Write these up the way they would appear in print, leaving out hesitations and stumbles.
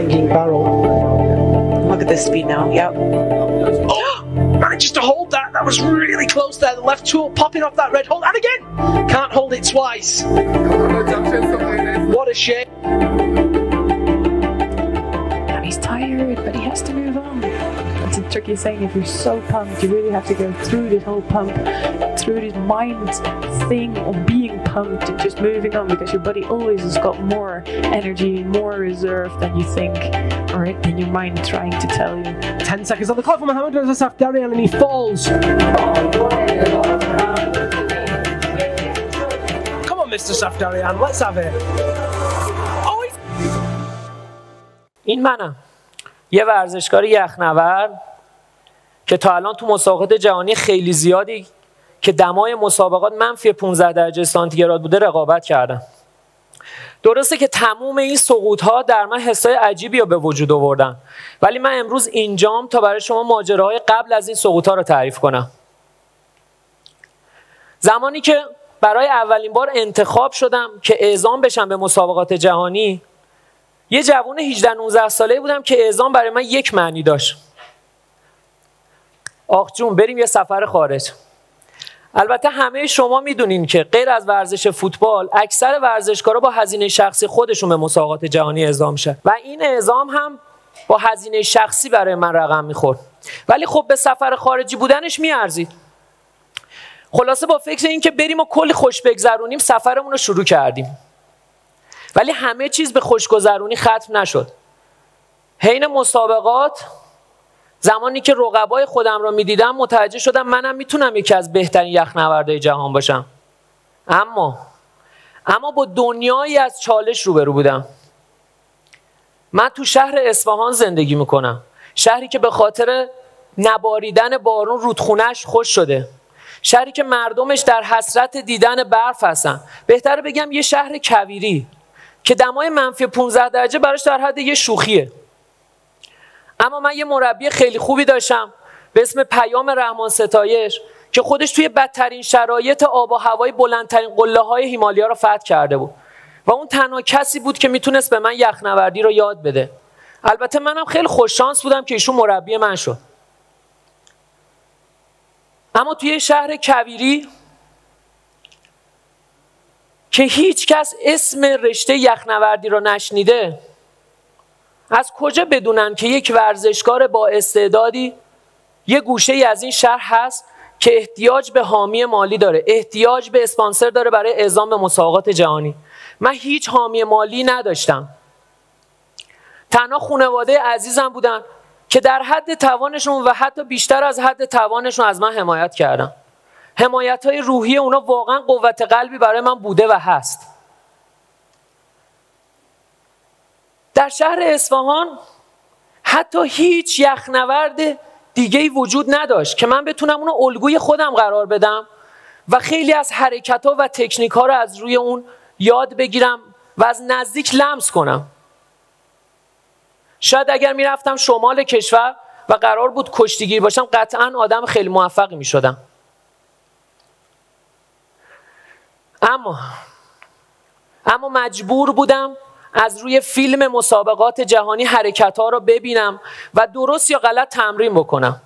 flaming barrel. Look at this speed now. Yep. Oh, manages to hold that. That was really close there. The left tool popping off that red hole. And again, can't hold it twice. What a shame. And he's tired, but he has to move on. It's a tricky thing. If you're so pumped, you really have to go through this whole pump, through this mind thing of being pumped and just moving on, because your body always has got more energy, more reserve than you think, or than your mind trying to tell you. 10 seconds on the clock for Mohammad Reza Safdarian, and he falls. Come on, Mr. Safdarian, let's have it. Oh, این منم. یه ورزشکار یخنور که تا الان تو مسابقات جهانی خیلی زیادی که دمای مسابقات منفی 15 درجه سانتیگراد بوده رقابت کردم. درسته که تموم این سقوط‌ها در من حسای عجیبی رو به وجود آوردن، ولی من امروز اینجام تا برای شما ماجراهای قبل از این سقوط‌ها رو تعریف کنم. زمانی که برای اولین بار انتخاب شدم که اعزام بشم به مسابقات جهانی، یه جوان 18-19 ساله‌ای بودم که اعزام برای من یک معنی داشت. آخ جون، بریم یه سفر خارج. البته همه شما میدونین که غیر از ورزش فوتبال، اکثر ورزشکارا با هزینه شخصی خودشون به مسابقات جهانی اعزام شد و این اعزام هم با هزینه شخصی برای من رقم میخورد. ولی خب به سفر خارجی بودنش میارزید. خلاصه با فکر این که بریم و کلی خوش بگذرونیم سفرمون رو شروع کردیم. ولی همه چیز به خوشگذرونی ختم نشد. حین مسابقات زمانی که رقبای خودم را میدیدم متوجه شدم منم میتونم یکی از بهترین یخنوردهای جهان باشم. اما با دنیایی از چالش روبرو بودم. من تو شهر اصفهان زندگی میکنم. شهری که به خاطر نباریدن بارون رودخونه‌اش خشک شده. شهری که مردمش در حسرت دیدن برف هستن. بهتره بگم یه شهر کویری که دمای منفی 15 درجه براش در حد یه شوخیه. اما من یه مربی خیلی خوبی داشتم به اسم پیام رحمانستایر که خودش توی بدترین شرایط آب و هوای بلندترین قله های هیمالیا رو فتح کرده بود و اون تنها کسی بود که میتونست به من یخنوردی رو یاد بده. البته منم خیلی خوش شانس بودم که ایشون مربی من شد. اما توی شهر کویری که هیچ کس اسم رشته یخنوردی رو نشنیده، از کجا بدونن که یک ورزشکار با استعدادی یه گوشه ای از این شهر هست که احتیاج به حامی مالی داره، احتیاج به اسپانسر داره برای اعزام به مسابقات جهانی. من هیچ حامی مالی نداشتم. تنها خانواده عزیزم بودن که در حد توانشون و حتی بیشتر از حد توانشون از من حمایت کردن. حمایت‌های روحی اونا واقعا قوت قلبی برای من بوده و هست. در شهر اصفهان حتی هیچ یخنورد دیگه‌ای وجود نداشت که من بتونم اونو الگوی خودم قرار بدم و خیلی از حرکت‌ها و تکنیک‌ها رو از روی اون یاد بگیرم و از نزدیک لمس کنم. شاید اگر میرفتم شمال کشور و قرار بود کشتیگیر باشم قطعاً آدم خیلی موفقی میشدم. اما مجبور بودم از روی فیلم مسابقات جهانی حرکتها را ببینم و درست یا غلط تمرین بکنم.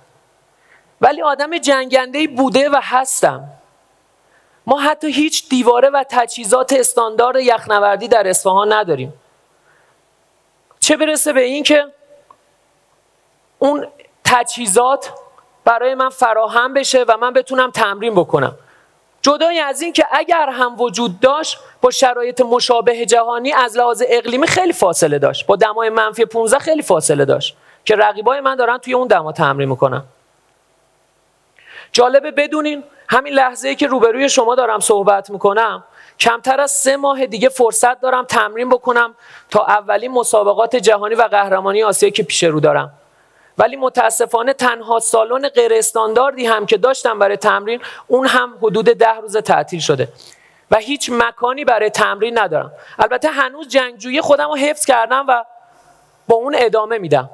ولی آدم جنگندهی بوده و هستم. ما حتی هیچ دیواره و تجهیزات استاندارد یخنوردی در اصفهان نداریم. چه برسه به این که اون تجهیزات برای من فراهم بشه و من بتونم تمرین بکنم. جدای از این که اگر هم وجود داشت با شرایط مشابه جهانی از لحاظ اقلیمی خیلی فاصله داشت. با دمای منفی 15 خیلی فاصله داشت که رقیبای من دارن توی اون دما تمرین میکنن. جالبه بدونین همین لحظه‌ای که روبروی شما دارم صحبت میکنم کمتر از 3 ماه دیگه فرصت دارم تمرین بکنم تا اولین مسابقات جهانی و قهرمانی آسیا که پیش رو دارم. ولی متاسفانه تنها سالن غیر استانداردی هم که داشتم برای تمرین اون هم حدود 10 روز تعطیل شده و هیچ مکانی برای تمرین ندارم. البته هنوز جنگجویی خودم رو حفظ کردم و با اون ادامه میدم.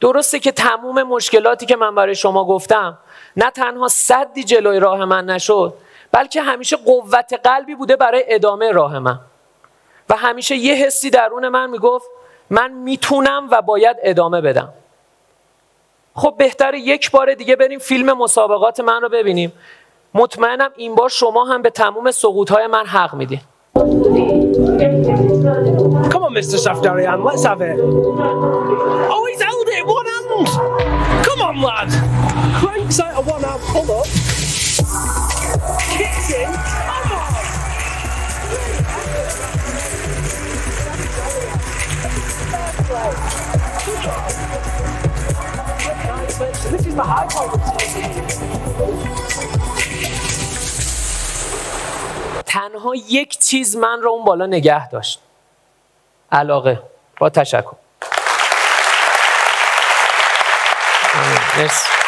درسته که تموم مشکلاتی که من برای شما گفتم نه تنها سدی جلوی راه من نشد بلکه همیشه قوت قلبی بوده برای ادامه راه من و همیشه یه حسی درون من میگفت من میتونم و باید ادامه بدم. خب بهتره یک بار دیگه بریم فیلم مسابقات من رو ببینیم. مطمئنم این بار شما هم به تموم سقوط‌های من حق میدین. Come on, Mr. Safdarian, let's have it. Oh, he's held it, one hand. Come on, lad. Cranks out of one hand, hold up. Kicks in. Come on. This is the high point. تنها یک چیز من رو اون بالا نگه داشت. علاقه. با تشکر. مرسی.